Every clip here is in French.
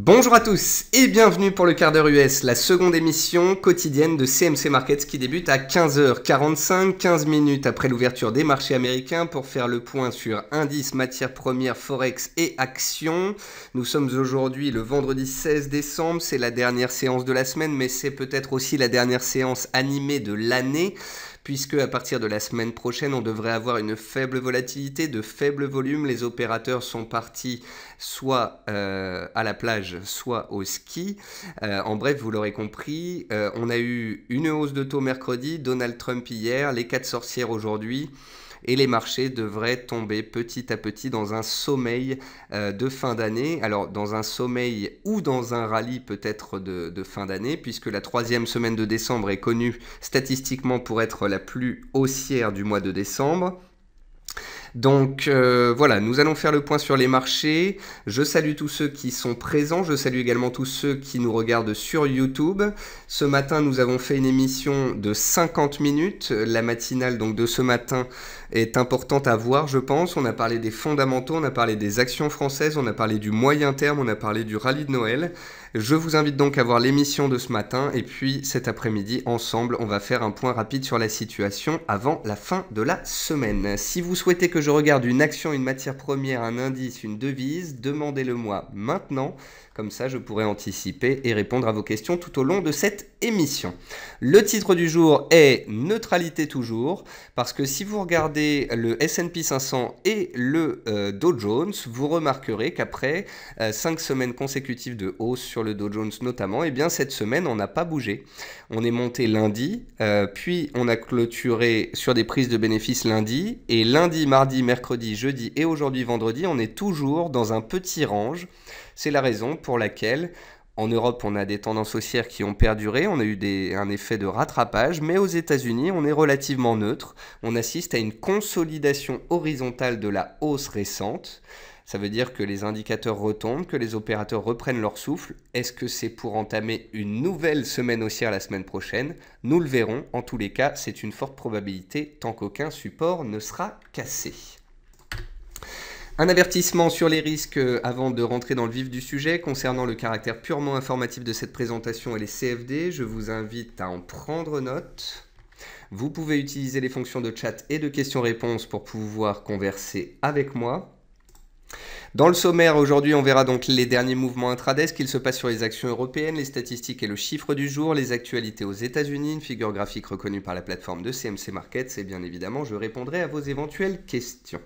Bonjour à tous et bienvenue pour le quart d'heure US, la seconde émission quotidienne de CMC Markets qui débute à 15h45, 15 minutes après l'ouverture des marchés américains pour faire le point sur indices, matières premières, forex et actions. Nous sommes aujourd'hui le vendredi 16 décembre, c'est la dernière séance de la semaine mais c'est peut-être aussi la dernière séance animée de l'année, puisque à partir de la semaine prochaine, on devrait avoir une faible volatilité, de faibles volumes. Les opérateurs sont partis soit à la plage, soit au ski. En bref, vous l'aurez compris, on a eu une hausse de taux mercredi, Donald Trump hier, les 4 sorcières aujourd'hui. Et les marchés devraient tomber petit à petit dans un sommeil de fin d'année. Alors dans un sommeil ou dans un rallye peut-être de fin d'année, puisque la 3e semaine de décembre est connue statistiquement pour être la plus haussière du mois de décembre. Donc voilà, nous allons faire le point sur les marchés. Je salue tous ceux qui sont présents, je salue également tous ceux qui nous regardent sur YouTube. Ce matin, nous avons fait une émission de 50 minutes. La matinale donc de ce matin est importante à voir, je pense. On a parlé des fondamentaux, on a parlé des actions françaises, on a parlé du moyen terme, on a parlé du rallye de Noël. Je vous invite donc à voir l'émission de ce matin et puis cet après-midi, ensemble, on va faire un point rapide sur la situation avant la fin de la semaine. Si vous souhaitez que je regarde une action, une matière première, un indice, une devise, demandez-le-moi maintenant. Comme ça, je pourrai anticiper et répondre à vos questions tout au long de cette émission. Le titre du jour est « Neutralité toujours » parce que si vous regardez le S&P 500 et le Dow Jones, vous remarquerez qu'après 5 semaines consécutives de hausse sur le Dow Jones notamment, eh bien cette semaine, on n'a pas bougé. On est monté lundi, puis on a clôturé sur des prises de bénéfices lundi. Et lundi, mardi, mercredi, jeudi et aujourd'hui, vendredi, on est toujours dans un petit range. C'est la raison pour laquelle, en Europe, on a des tendances haussières qui ont perduré, on a eu un effet de rattrapage, mais aux États-Unis, on est relativement neutre. On assiste à une consolidation horizontale de la hausse récente. Ça veut dire que les indicateurs retombent, que les opérateurs reprennent leur souffle. Est-ce que c'est pour entamer une nouvelle semaine haussière la semaine prochaine? Nous le verrons. En tous les cas, c'est une forte probabilité tant qu'aucun support ne sera cassé. Un avertissement sur les risques avant de rentrer dans le vif du sujet concernant le caractère purement informatif de cette présentation et les CFD, je vous invite à en prendre note. Vous pouvez utiliser les fonctions de chat et de questions-réponses pour pouvoir converser avec moi. Dans le sommaire, aujourd'hui, on verra donc les derniers mouvements intraday, ce qu'il se passe sur les actions européennes, les statistiques et le chiffre du jour, les actualités aux États-Unis, une figure graphique reconnue par la plateforme de CMC Markets et bien évidemment, je répondrai à vos éventuelles questions.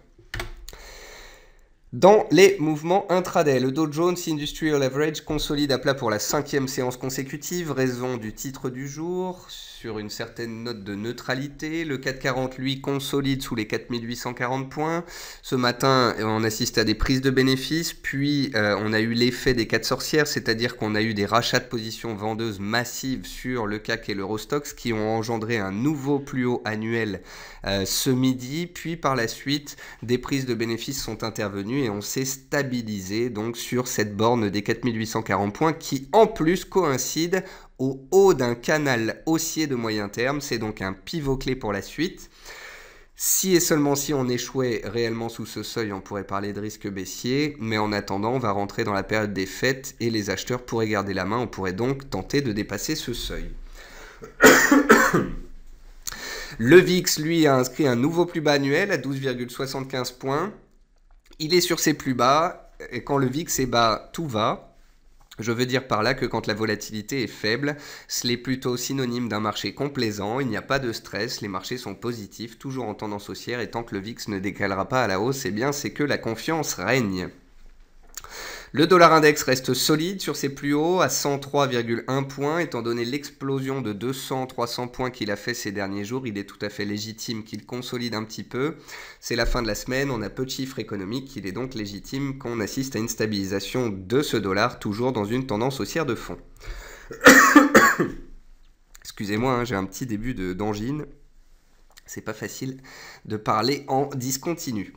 Dans les mouvements intraday, le Dow Jones Industrial Average consolide à plat pour la 5e séance consécutive, raison du titre du jour, sur une certaine note de neutralité. Le CAC 40, lui, consolide sous les 4840 points. Ce matin, on assiste à des prises de bénéfices, puis on a eu l'effet des 4 sorcières, c'est-à-dire qu'on a eu des rachats de positions vendeuses massives sur le CAC et l'Eurostoxx qui ont engendré un nouveau plus haut annuel ce midi, puis par la suite, des prises de bénéfices sont intervenues et on s'est stabilisé donc sur cette borne des 4840 points qui en plus coïncide au haut d'un canal haussier de moyen terme. C'est donc un pivot clé pour la suite. Si et seulement si on échouait réellement sous ce seuil, on pourrait parler de risque baissier, mais en attendant, on va rentrer dans la période des fêtes et les acheteurs pourraient garder la main. On pourrait donc tenter de dépasser ce seuil. Le VIX, lui, a inscrit un nouveau plus bas annuel à 12,75 points. Il est sur ses plus bas, et quand le VIX est bas, tout va. Je veux dire par là que quand la volatilité est faible, c'est plutôt synonyme d'un marché complaisant, il n'y a pas de stress, les marchés sont positifs, toujours en tendance haussière, et tant que le VIX ne décalera pas à la hausse, eh bien c'est que la confiance règne. Le dollar index reste solide sur ses plus hauts à 103,1 points. Étant donné l'explosion de 200-300 points qu'il a fait ces derniers jours, il est tout à fait légitime qu'il consolide un petit peu. C'est la fin de la semaine, on a peu de chiffres économiques, il est donc légitime qu'on assiste à une stabilisation de ce dollar, toujours dans une tendance haussière de fond. Excusez-moi, j'ai un petit début d'angine. C'est pas facile de parler en discontinu.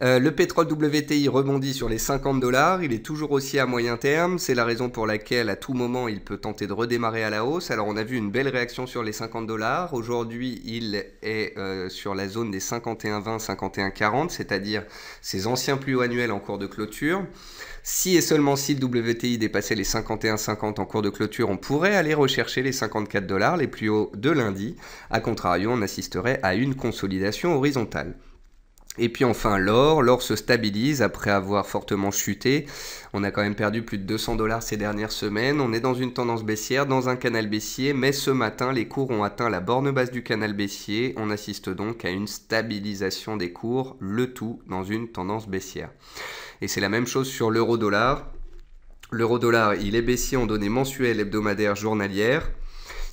Le pétrole WTI rebondit sur les 50 $. Il est toujours haussier à moyen terme. C'est la raison pour laquelle à tout moment il peut tenter de redémarrer à la hausse. Alors on a vu une belle réaction sur les 50 $. Aujourd'hui il est sur la zone des 51,20, 51,40, c'est-à-dire ses anciens plus hauts annuels en cours de clôture. Si et seulement si le WTI dépassait les 51,50 en cours de clôture, on pourrait aller rechercher les 54 $, les plus hauts de lundi. A contrario, on assisterait à une consolidation horizontale. Et puis enfin l'or se stabilise après avoir fortement chuté. On a quand même perdu plus de 200 $ ces dernières semaines. On est dans une tendance baissière, dans un canal baissier, mais ce matin les cours ont atteint la borne basse du canal baissier. On assiste donc à une stabilisation des cours, le tout dans une tendance baissière. Et c'est la même chose sur l'euro-dollar. L'euro-dollar, il est baissier en données mensuelles, hebdomadaires, journalières.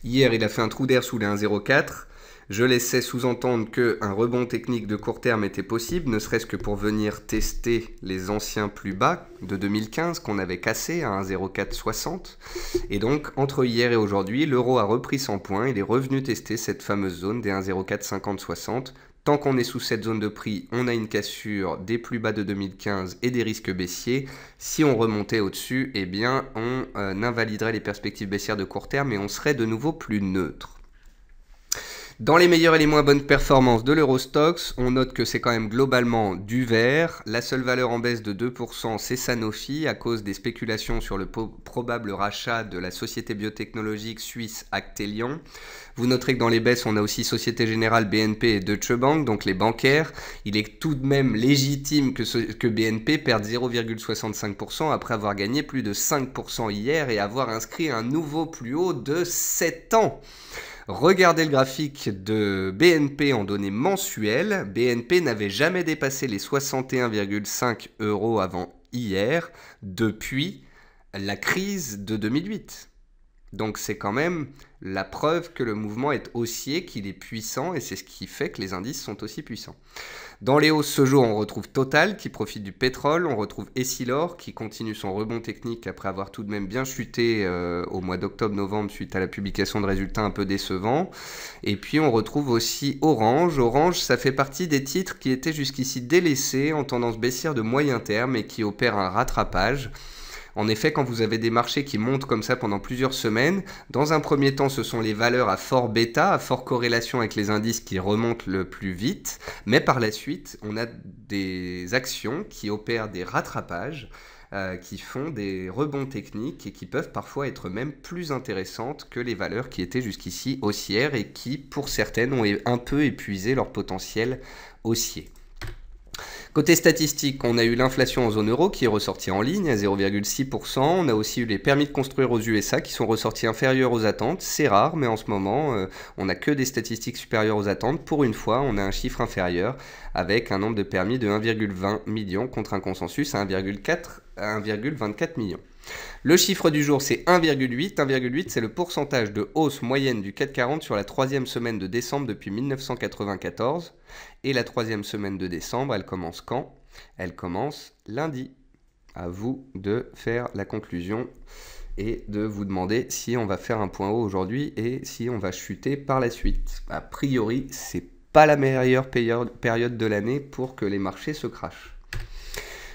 Hier, il a fait un trou d'air sous les 1,04. Je laissais sous-entendre qu'un rebond technique de court terme était possible, ne serait-ce que pour venir tester les anciens plus bas de 2015 qu'on avait cassés à 1,0460. Et donc, entre hier et aujourd'hui, l'euro a repris 100 points. Il est revenu tester cette fameuse zone des 1,0450-60. Tant qu'on est sous cette zone de prix, on a une cassure des plus bas de 2015 et des risques baissiers. Si on remontait au-dessus, eh bien, on invaliderait les perspectives baissières de court terme et on serait de nouveau plus neutre. Dans les meilleures et les moins bonnes performances de l'Eurostoxx, on note que c'est quand même globalement du vert. La seule valeur en baisse de 2%, c'est Sanofi, à cause des spéculations sur le probable rachat de la société biotechnologique suisse Actelion. Vous noterez que dans les baisses, on a aussi Société Générale, BNP et Deutsche Bank, donc les bancaires. Il est tout de même légitime que BNP perde 0,65% après avoir gagné plus de 5% hier et avoir inscrit un nouveau plus haut de 7 ans. Regardez le graphique de BNP en données mensuelles. BNP n'avait jamais dépassé les 61,5 € avant hier, depuis la crise de 2008. Donc c'est quand même la preuve que le mouvement est haussier, qu'il est puissant, et c'est ce qui fait que les indices sont aussi puissants. Dans les hausses ce jour, on retrouve Total qui profite du pétrole, on retrouve Essilor qui continue son rebond technique après avoir tout de même bien chuté au mois d'octobre-novembre suite à la publication de résultats un peu décevants. Et puis on retrouve aussi Orange. Orange, ça fait partie des titres qui étaient jusqu'ici délaissés en tendance baissière de moyen terme et qui opèrent un rattrapage. En effet, quand vous avez des marchés qui montent comme ça pendant plusieurs semaines, dans un premier temps, ce sont les valeurs à fort bêta, à forte corrélation avec les indices qui remontent le plus vite. Mais par la suite, on a des actions qui opèrent des rattrapages, qui font des rebonds techniques et qui peuvent parfois être même plus intéressantes que les valeurs qui étaient jusqu'ici haussières et qui, pour certaines, ont un peu épuisé leur potentiel haussier. Côté statistique, on a eu l'inflation en zone euro qui est ressortie en ligne à 0,6%. On a aussi eu les permis de construire aux USA qui sont ressortis inférieurs aux attentes. C'est rare, mais en ce moment, on n'a que des statistiques supérieures aux attentes. Pour une fois, on a un chiffre inférieur avec un nombre de permis de 1,20 million contre un consensus à 1,24 million. Le chiffre du jour, c'est 1,8. 1,8, c'est le pourcentage de hausse moyenne du CAC 40 sur la troisième semaine de décembre depuis 1994. Et la troisième semaine de décembre, elle commence quand? Elle commence lundi. À vous de faire la conclusion et de vous demander si on va faire un point haut aujourd'hui et si on va chuter par la suite. A priori, c'est pas la meilleure période de l'année pour que les marchés se crashent.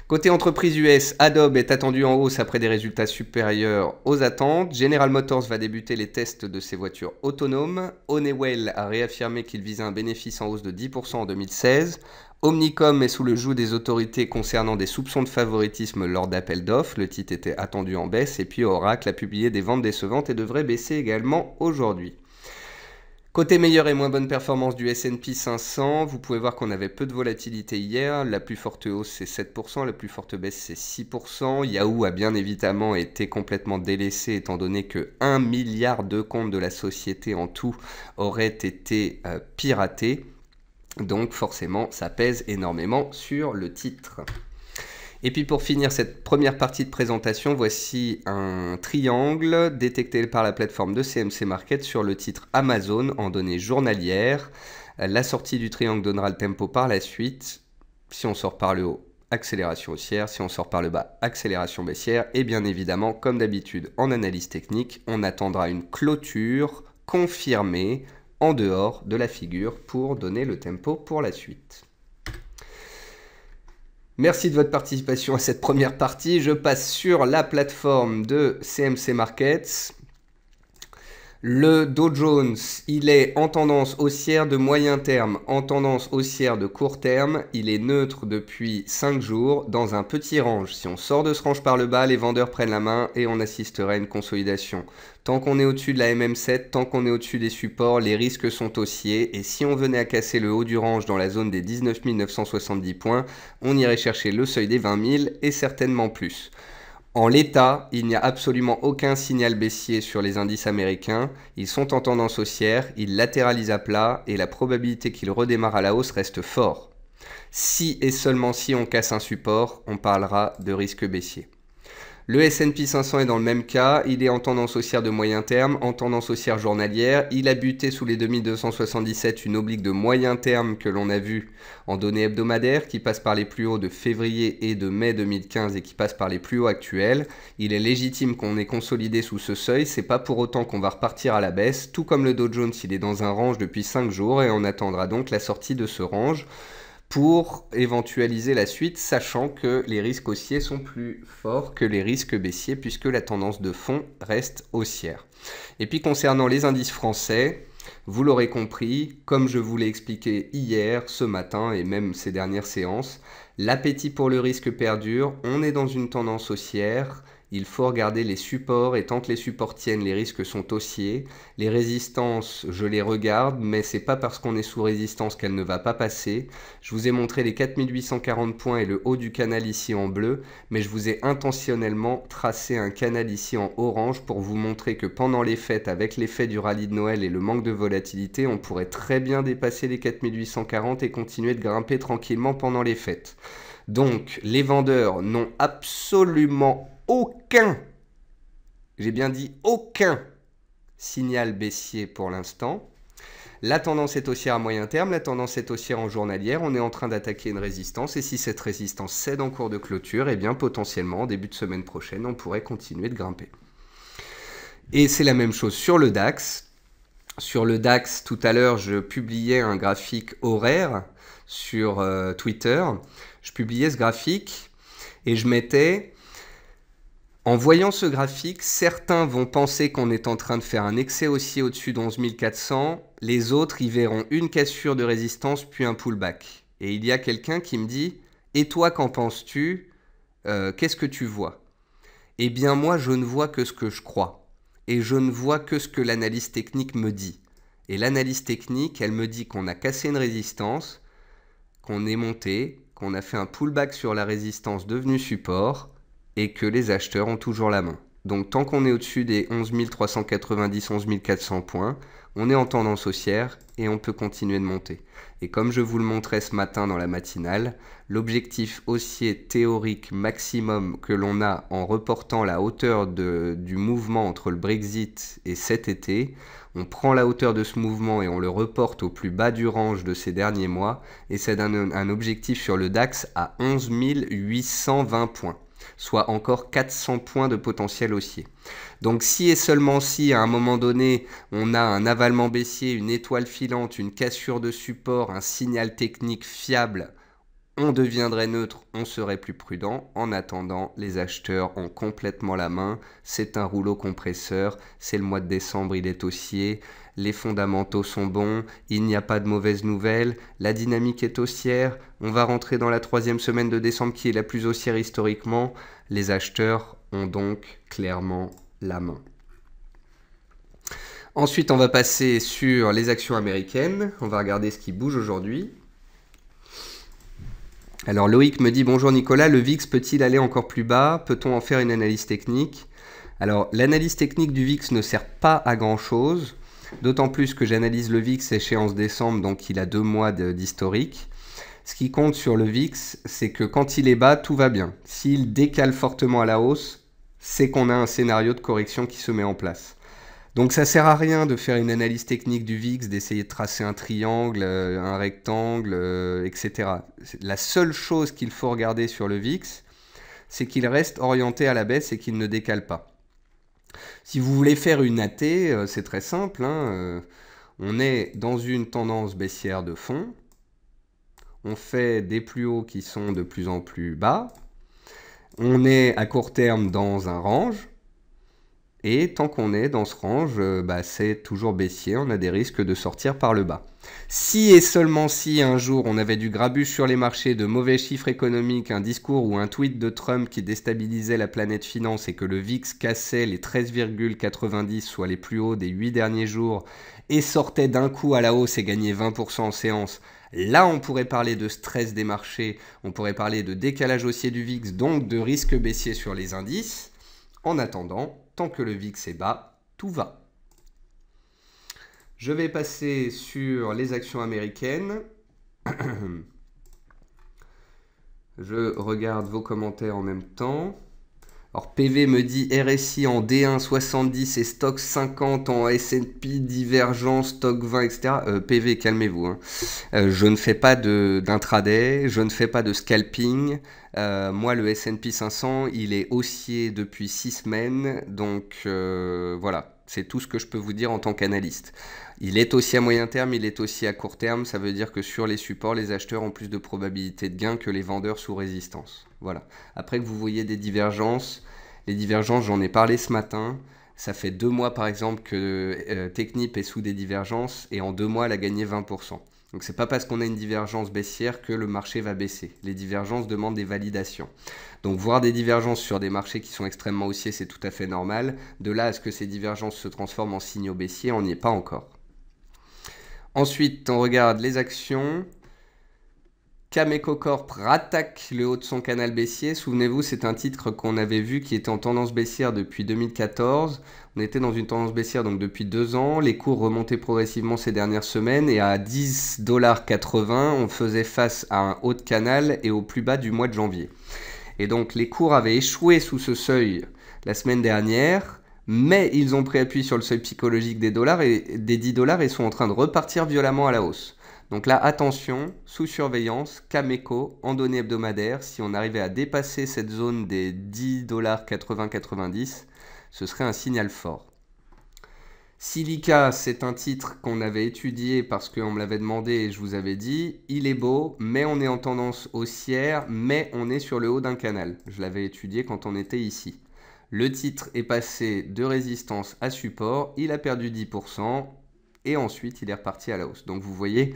Côté entreprise US, Adobe est attendu en hausse après des résultats supérieurs aux attentes. General Motors va débuter les tests de ses voitures autonomes. Honeywell a réaffirmé qu'il visait un bénéfice en hausse de 10% en 2016. Omnicom est sous le joug des autorités concernant des soupçons de favoritisme lors d'appels d'offres. Le titre était attendu en baisse. Et puis Oracle a publié des ventes décevantes et devrait baisser également aujourd'hui. Côté meilleure et moins bonne performance du S&P 500, vous pouvez voir qu'on avait peu de volatilité hier. La plus forte hausse, c'est 7%, la plus forte baisse, c'est 6%. Yahoo a bien évidemment été complètement délaissé, étant donné que 1 milliard de comptes de la société en tout auraient été piratés. Donc forcément, ça pèse énormément sur le titre. Et puis pour finir cette première partie de présentation, voici un triangle détecté par la plateforme de CMC Markets sur le titre Amazon en données journalières. La sortie du triangle donnera le tempo par la suite. Si on sort par le haut, accélération haussière. Si on sort par le bas, accélération baissière. Et bien évidemment, comme d'habitude en analyse technique, on attendra une clôture confirmée en dehors de la figure pour donner le tempo pour la suite. Merci de votre participation à cette première partie. Je passe sur la plateforme de CMC Markets. Le Dow Jones, il est en tendance haussière de moyen terme, en tendance haussière de court terme. Il est neutre depuis 5 jours dans un petit range. Si on sort de ce range par le bas, les vendeurs prennent la main et on assistera à une consolidation. Tant qu'on est au-dessus de la MM7, tant qu'on est au-dessus des supports, les risques sont haussiers. Et si on venait à casser le haut du range dans la zone des 19 970 points, on irait chercher le seuil des 20 000 et certainement plus. En l'état, il n'y a absolument aucun signal baissier sur les indices américains. Ils sont en tendance haussière, ils latéralisent à plat et la probabilité qu'ils redémarrent à la hausse reste forte. Si et seulement si on casse un support, on parlera de risque baissier. Le S&P 500 est dans le même cas, il est en tendance haussière de moyen terme, en tendance haussière journalière. Il a buté sous les 2277 une oblique de moyen terme que l'on a vue en données hebdomadaires qui passe par les plus hauts de février et de mai 2015 et qui passe par les plus hauts actuels. Il est légitime qu'on ait consolidé sous ce seuil, c'est pas pour autant qu'on va repartir à la baisse. Tout comme le Dow Jones, il est dans un range depuis 5 jours et on attendra donc la sortie de ce range pour éventualiser la suite, sachant que les risques haussiers sont plus forts que les risques baissiers puisque la tendance de fond reste haussière. Et puis concernant les indices français, vous l'aurez compris, comme je vous l'ai expliqué hier, ce matin et même ces dernières séances, l'appétit pour le risque perdure, on est dans une tendance haussière. Il faut regarder les supports et tant que les supports tiennent, les risques sont haussiers. Les résistances, je les regarde, mais c'est pas parce qu'on est sous résistance qu'elle ne va pas passer. Je vous ai montré les 4840 points et le haut du canal ici en bleu, mais je vous ai intentionnellement tracé un canal ici en orange pour vous montrer que pendant les fêtes, avec l'effet du rallye de Noël et le manque de volatilité, on pourrait très bien dépasser les 4840 et continuer de grimper tranquillement pendant les fêtes. Donc, les vendeurs n'ont absolument aucun, j'ai bien dit aucun, signal baissier pour l'instant. La tendance est haussière à moyen terme, la tendance est haussière en journalière, on est en train d'attaquer une résistance et si cette résistance cède en cours de clôture, eh bien potentiellement en début de semaine prochaine, on pourrait continuer de grimper. Et c'est la même chose sur le DAX. Sur le DAX, tout à l'heure, je publiais un graphique horaire sur Twitter. Je publiais ce graphique et je mettais... En voyant ce graphique, certains vont penser qu'on est en train de faire un excès haussier au-dessus de 11 400. Les autres y verront une cassure de résistance puis un pullback. Et il y a quelqu'un qui me dit « Et toi, qu'en penses-tu ? Qu'est-ce que tu vois ?» Eh bien moi, je ne vois que ce que je crois. Et je ne vois que ce que l'analyse technique me dit. Et l'analyse technique, elle me dit qu'on a cassé une résistance, qu'on est monté, qu'on a fait un pullback sur la résistance devenue support, et que les acheteurs ont toujours la main. Donc tant qu'on est au-dessus des 11 390, 11 400 points, on est en tendance haussière et on peut continuer de monter. Et comme je vous le montrais ce matin dans la matinale, l'objectif haussier théorique maximum que l'on a en reportant la hauteur du mouvement entre le Brexit et cet été, on prend la hauteur de ce mouvement et on le reporte au plus bas du range de ces derniers mois, et c'est un objectif sur le DAX à 11 820 points. Soit encore 400 points de potentiel haussier. Donc si et seulement si, à un moment donné, on a un avalement baissier, une étoile filante, une cassure de support, un signal technique fiable, on deviendrait neutre, on serait plus prudent. En attendant, les acheteurs ont complètement la main. C'est un rouleau compresseur, c'est le mois de décembre, il est haussier. Les fondamentaux sont bons, il n'y a pas de mauvaises nouvelles, la dynamique est haussière, on va rentrer dans la troisième semaine de décembre qui est la plus haussière historiquement. Les acheteurs ont donc clairement la main. Ensuite, on va passer sur les actions américaines, on va regarder ce qui bouge aujourd'hui. Alors Loïc me dit « Bonjour Nicolas, le VIX peut-il aller encore plus bas? Peut-on en faire une analyse technique ?» Alors l'analyse technique du VIX ne sert pas à grand-chose. D'autant plus que j'analyse le VIX échéance décembre, donc il a 2 mois d'historique. Ce qui compte sur le VIX, c'est que quand il est bas, tout va bien. S'il décale fortement à la hausse, c'est qu'on a un scénario de correction qui se met en place. Donc ça ne sert à rien de faire une analyse technique du VIX, d'essayer de tracer un triangle, un rectangle, etc. La seule chose qu'il faut regarder sur le VIX, c'est qu'il reste orienté à la baisse et qu'il ne décale pas. Si vous voulez faire une AT, c'est très simple, hein. On est dans une tendance baissière de fond, on fait des plus hauts qui sont de plus en plus bas, on est à court terme dans un range, et tant qu'on est dans ce range, bah, c'est toujours baissier, on a des risques de sortir par le bas. Si et seulement si un jour on avait du grabuge sur les marchés, de mauvais chiffres économiques, un discours ou un tweet de Trump qui déstabilisait la planète finance et que le VIX cassait les 13,90, soit les plus hauts des 8 derniers jours, et sortait d'un coup à la hausse et gagnait 20% en séance, là, on pourrait parler de stress des marchés, on pourrait parler de décalage haussier du VIX, donc de risque baissier sur les indices. En attendant, tant que le VIX est bas, tout va. Je vais passer sur les actions américaines. Je regarde vos commentaires en même temps. Alors PV me dit RSI en D1 70 et stock 50 en S&P divergent, stock 20, etc. PV, calmez-vous, hein. Je ne fais pas d'intraday, je ne fais pas de scalping. Moi, le S&P 500, il est haussier depuis 6 semaines. Donc voilà, c'est tout ce que je peux vous dire en tant qu'analyste. Il est haussier à moyen terme, il est haussier à court terme. Ça veut dire que sur les supports, les acheteurs ont plus de probabilité de gain que les vendeurs sous résistance. Voilà. Après que vous voyez des divergences, les divergences, j'en ai parlé ce matin. Ça fait 2 mois, par exemple, que Technip est sous des divergences et en 2 mois, elle a gagné 20%. Donc, ce n'est pas parce qu'on a une divergence baissière que le marché va baisser. Les divergences demandent des validations. Donc, voir des divergences sur des marchés qui sont extrêmement haussiers, c'est tout à fait normal. De là à ce que ces divergences se transforment en signaux baissiers, on n'y est pas encore. Ensuite, on regarde les actions. Cameco Corp rattaque le haut de son canal baissier. Souvenez-vous, c'est un titre qu'on avait vu qui était en tendance baissière depuis 2014. On était dans une tendance baissière donc depuis 2 ans. Les cours remontaient progressivement ces dernières semaines et à 10,80 $, on faisait face à un haut de canal et au plus bas du mois de janvier. Et donc, les cours avaient échoué sous ce seuil la semaine dernière. Mais ils ont pris appui sur le seuil psychologique des dollars et des 10 $ et sont en train de repartir violemment à la hausse. Donc là, attention, sous surveillance, Cameco, en données hebdomadaires, si on arrivait à dépasser cette zone des 10,80-90 $, ce serait un signal fort. Silica, c'est un titre qu'on avait étudié parce qu'on me l'avait demandé et je vous avais dit, il est beau, mais on est en tendance haussière, mais on est sur le haut d'un canal. Je l'avais étudié quand on était ici. Le titre est passé de résistance à support, il a perdu 10%. Et ensuite, il est reparti à la hausse. Donc, vous voyez,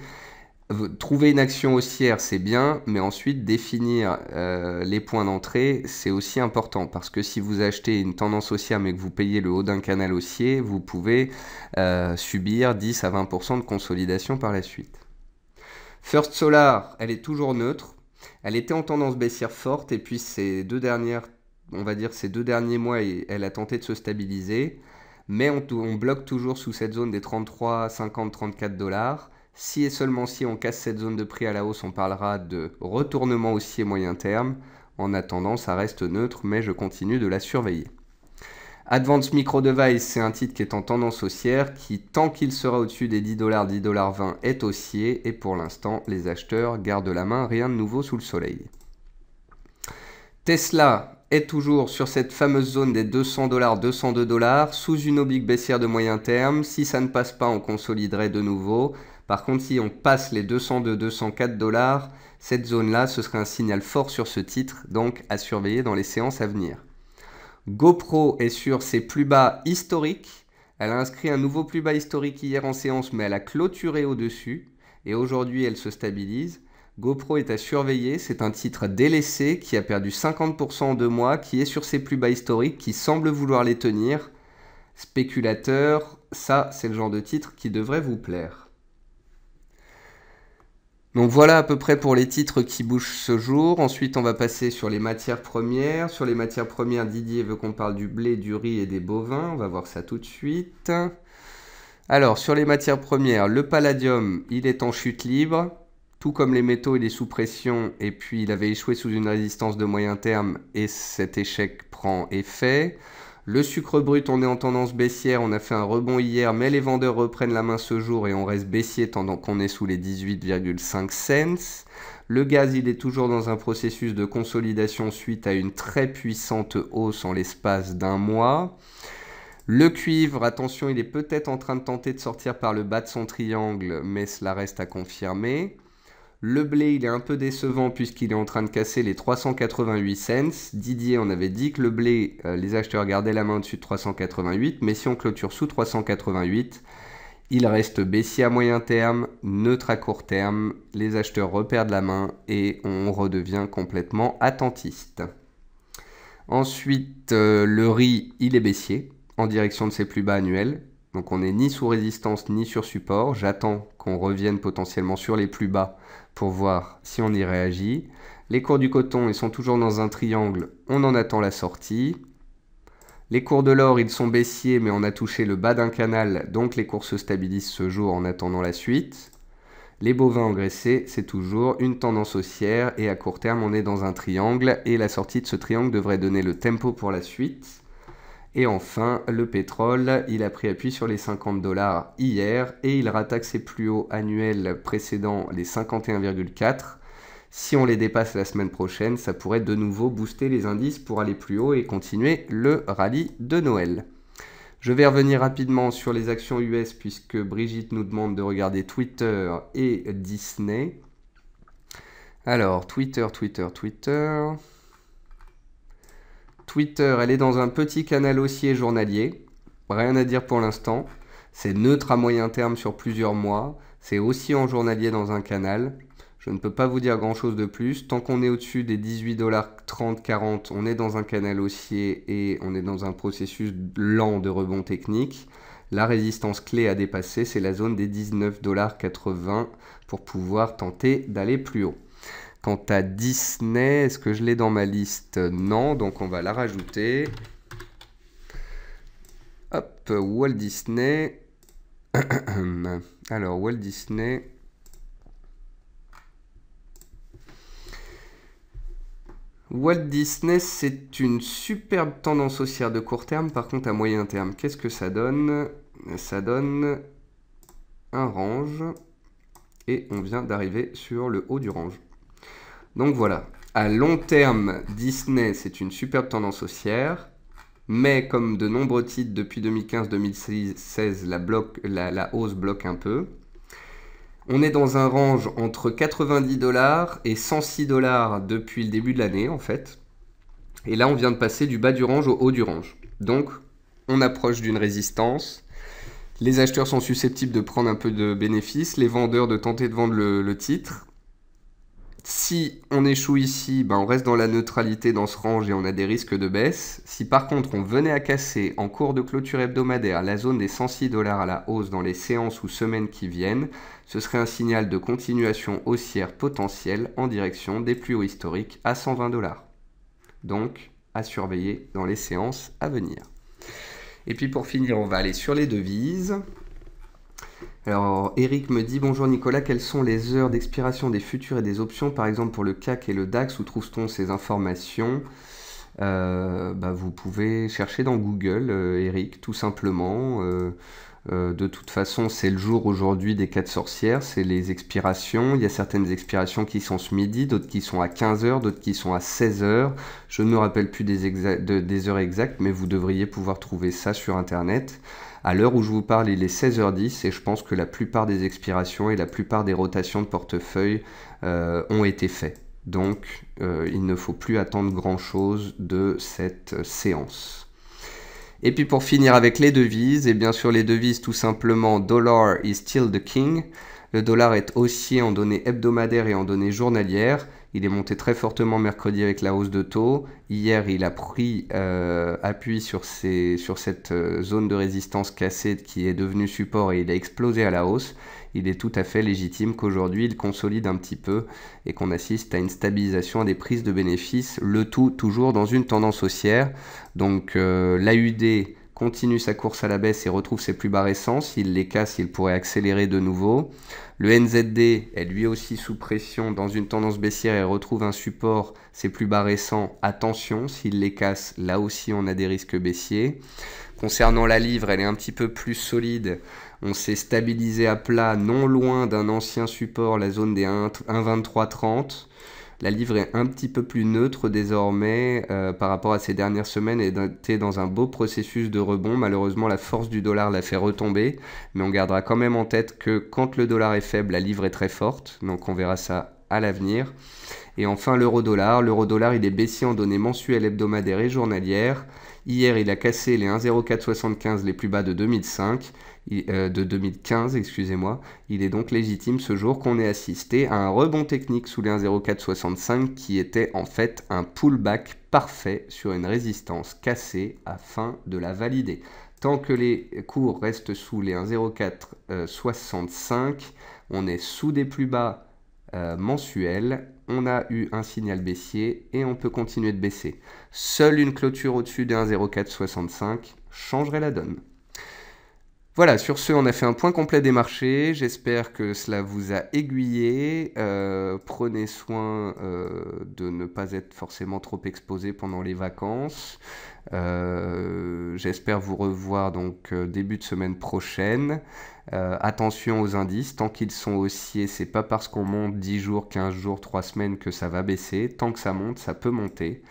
trouver une action haussière, c'est bien, mais ensuite, définir les points d'entrée, c'est aussi important. Parce que si vous achetez une tendance haussière, mais que vous payez le haut d'un canal haussier, vous pouvez subir 10 à 20% de consolidation par la suite. First Solar, elle est toujours neutre. Elle était en tendance baissière forte. Et puis, ces deux derniers mois, elle a tenté de se stabiliser. Mais on bloque toujours sous cette zone des 33, 50, 34 dollars. Si et seulement si on casse cette zone de prix à la hausse, on parlera de retournement haussier moyen terme. En attendant, ça reste neutre, mais je continue de la surveiller. Advanced Micro Devices, c'est un titre qui est en tendance haussière, qui, tant qu'il sera au-dessus des 10 $, 10,20 $, est haussier. Et pour l'instant, les acheteurs gardent la main, rien de nouveau sous le soleil. Tesla est toujours sur cette fameuse zone des 200 $, 202 $, sous une oblique baissière de moyen terme. Si ça ne passe pas, on consoliderait de nouveau. Par contre, si on passe les 202, 204 $, cette zone-là, ce serait un signal fort sur ce titre, donc à surveiller dans les séances à venir. GoPro est sur ses plus bas historiques. Elle a inscrit un nouveau plus bas historique hier en séance, mais elle a clôturé au-dessus. Et aujourd'hui, elle se stabilise. GoPro est à surveiller, c'est un titre délaissé qui a perdu 50% en 2 mois, qui est sur ses plus bas historiques, qui semble vouloir les tenir. Spéculateur, ça c'est le genre de titre qui devrait vous plaire. Donc voilà à peu près pour les titres qui bougent ce jour. Ensuite on va passer sur les matières premières. Sur les matières premières, Didier veut qu'on parle du blé, du riz et des bovins. On va voir ça tout de suite. Alors sur les matières premières, le palladium, il est en chute libre. Tout comme les métaux, il est sous pression et puis il avait échoué sous une résistance de moyen terme et cet échec prend effet. Le sucre brut, on est en tendance baissière, on a fait un rebond hier, mais les vendeurs reprennent la main ce jour et on reste baissier tant qu'on est sous les 18,5 $. Le gaz, il est toujours dans un processus de consolidation suite à une très puissante hausse en l'espace d'un mois. Le cuivre, attention, il est peut-être en train de tenter de sortir par le bas de son triangle, mais cela reste à confirmer. Le blé, il est un peu décevant puisqu'il est en train de casser les 388 cents. Didier, on avait dit que le blé, les acheteurs gardaient la main au-dessus de 388, mais si on clôture sous 388, il reste baissier à moyen terme, neutre à court terme, les acheteurs reperdent la main et on redevient complètement attentiste. Ensuite, le riz, il est baissier en direction de ses plus bas annuels. Donc on n'est ni sous résistance ni sur support. J'attends qu'on revienne potentiellement sur les plus bas pour voir si on y réagit. Les cours du coton, ils sont toujours dans un triangle. On en attend la sortie. Les cours de l'or, ils sont baissiers, mais on a touché le bas d'un canal. Donc les cours se stabilisent ce jour en attendant la suite. Les bovins engraissés, c'est toujours une tendance haussière. Et à court terme, on est dans un triangle. Et la sortie de ce triangle devrait donner le tempo pour la suite. Et enfin, le pétrole, il a pris appui sur les 50 $ hier et il rattaque ses plus hauts annuels précédents, les 51,4. Si on les dépasse la semaine prochaine, ça pourrait de nouveau booster les indices pour aller plus haut et continuer le rallye de Noël. Je vais revenir rapidement sur les actions US puisque Brigitte nous demande de regarder Twitter et Disney. Alors, Twitter... Twitter, elle est dans un petit canal haussier journalier, rien à dire pour l'instant, c'est neutre à moyen terme sur plusieurs mois, c'est aussi en journalier dans un canal, je ne peux pas vous dire grand chose de plus, tant qu'on est au-dessus des 18,30-40$, on est dans un canal haussier et on est dans un processus lent de rebond technique, la résistance clé à dépasser c'est la zone des 19,80$ pour pouvoir tenter d'aller plus haut. Quant à Disney, est-ce que je l'ai dans ma liste? Non, donc on va la rajouter. Hop, Walt Disney. Alors, Walt Disney. Walt Disney, c'est une superbe tendance haussière de court terme. Par contre, à moyen terme, qu'est-ce que ça donne? Ça donne un range. Et on vient d'arriver sur le haut du range. Donc voilà, à long terme, Disney, c'est une superbe tendance haussière, mais comme de nombreux titres depuis 2015-2016, la hausse bloque un peu. On est dans un range entre 90$ et 106$ depuis le début de l'année, en fait. Et là, on vient de passer du bas du range au haut du range. Donc, on approche d'une résistance. Les acheteurs sont susceptibles de prendre un peu de bénéfices, les vendeurs de tenter de vendre le titre. Si on échoue ici, ben on reste dans la neutralité dans ce range et on a des risques de baisse. Si par contre on venait à casser en cours de clôture hebdomadaire la zone des 106$ à la hausse dans les séances ou semaines qui viennent, ce serait un signal de continuation haussière potentielle en direction des plus hauts historiques à 120$. Donc à surveiller dans les séances à venir. Et puis pour finir, on va aller sur les devises. Alors, Eric me dit « Bonjour Nicolas, quelles sont les heures d'expiration des futurs et des options, par exemple pour le CAC et le DAX, où trouve-t-on ces informations ?» Vous pouvez chercher dans Google, Eric, tout simplement. De toute façon, c'est le jour aujourd'hui des 4 sorcières, c'est les expirations. Il y a certaines expirations qui sont ce midi, d'autres qui sont à 15h, d'autres qui sont à 16h. Je ne me rappelle plus des heures exactes, mais vous devriez pouvoir trouver ça sur Internet. À l'heure où je vous parle, il est 16h10 et je pense que la plupart des expirations et la plupart des rotations de portefeuille ont été faites. Donc, il ne faut plus attendre grand-chose de cette séance. Et puis pour finir avec les devises, et bien sûr les devises tout simplement, dollar is still the king. Le dollar est haussier en données hebdomadaires et en données journalières. Il est monté très fortement mercredi avec la hausse de taux. Hier, il a pris appui sur cette zone de résistance cassée qui est devenue support et il a explosé à la hausse. Il est tout à fait légitime qu'aujourd'hui, il consolide un petit peu et qu'on assiste à une stabilisation, à des prises de bénéfices, le tout toujours dans une tendance haussière. Donc l'AUD continue sa course à la baisse et retrouve ses plus bas récents. S'il les casse, il pourrait accélérer de nouveau. Le NZD est lui aussi sous pression dans une tendance baissière et retrouve un support, ses plus bas récents. Attention, s'il les casse, là aussi on a des risques baissiers. Concernant la livre, elle est un petit peu plus solide. On s'est stabilisé à plat, non loin d'un ancien support, la zone des 1,2330. La livre est un petit peu plus neutre désormais par rapport à ces dernières semaines et était dans un beau processus de rebond. Malheureusement, la force du dollar l'a fait retomber, mais on gardera quand même en tête que quand le dollar est faible, la livre est très forte, donc on verra ça à l'avenir. Et enfin, l'euro-dollar. L'euro-dollar, il est baissier en données mensuelles, hebdomadaires et journalières. Hier, il a cassé les 1,0475, les plus bas de 2015, excusez-moi. Il est donc légitime ce jour qu'on ait assisté à un rebond technique sous les 1,0465 qui était en fait un pullback parfait sur une résistance cassée afin de la valider. Tant que les cours restent sous les 1,0465, on est sous des plus bas mensuels. On a eu un signal baissier et on peut continuer de baisser. Seule une clôture au-dessus des 1,0465 changerait la donne. Voilà, sur ce, on a fait un point complet des marchés. J'espère que cela vous a aiguillé. Prenez soin de ne pas être forcément trop exposé pendant les vacances. J'espère vous revoir donc début de semaine prochaine. Attention aux indices, tant qu'ils sont haussiers, c'est pas parce qu'on monte 10 jours, 15 jours, 3 semaines que ça va baisser. Tant que ça monte, ça peut monter.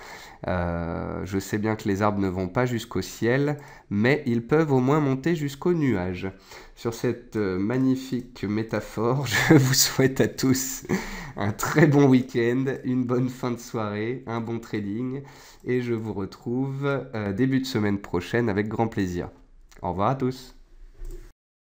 Je sais bien que les arbres ne vont pas jusqu'au ciel, mais ils peuvent au moins monter jusqu'aux nuages. Sur cette magnifique métaphore, je vous souhaite à tous un très bon week-end, une bonne fin de soirée, un bon trading, et je vous retrouve début de semaine prochaine avec grand plaisir. Au revoir à tous.